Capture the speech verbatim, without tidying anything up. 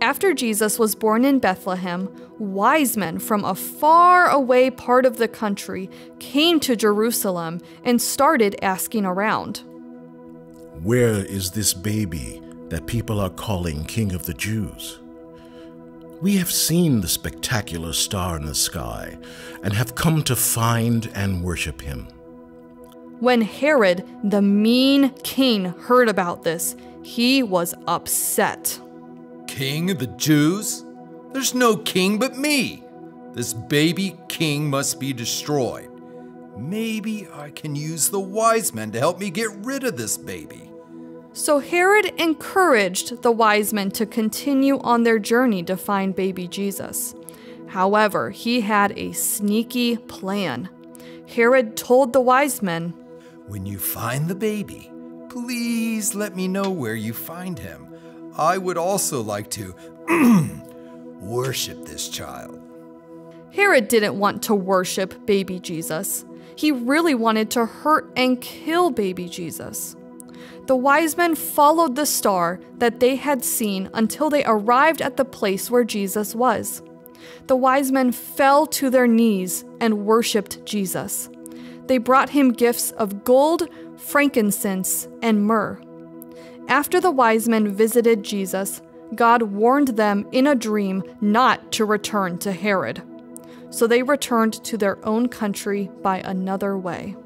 After Jesus was born in Bethlehem, wise men from a far away part of the country came to Jerusalem and started asking around. Where is this baby that people are calling King of the Jews? We have seen the spectacular star in the sky and have come to find and worship him. When Herod, the mean king, heard about this, he was upset. King of the Jews? There's no king but me. This baby king must be destroyed. Maybe I can use the wise men to help me get rid of this baby. So Herod encouraged the wise men to continue on their journey to find baby Jesus. However, he had a sneaky plan. Herod told the wise men, "When you find the baby, please let me know where you find him. I would also like to worship this child." Herod didn't want to worship baby Jesus. He really wanted to hurt and kill baby Jesus. The wise men followed the star that they had seen until they arrived at the place where Jesus was. The wise men fell to their knees and worshiped Jesus. They brought him gifts of gold, frankincense, and myrrh. After the wise men visited Jesus, God warned them in a dream not to return to Herod. So they returned to their own country by another way.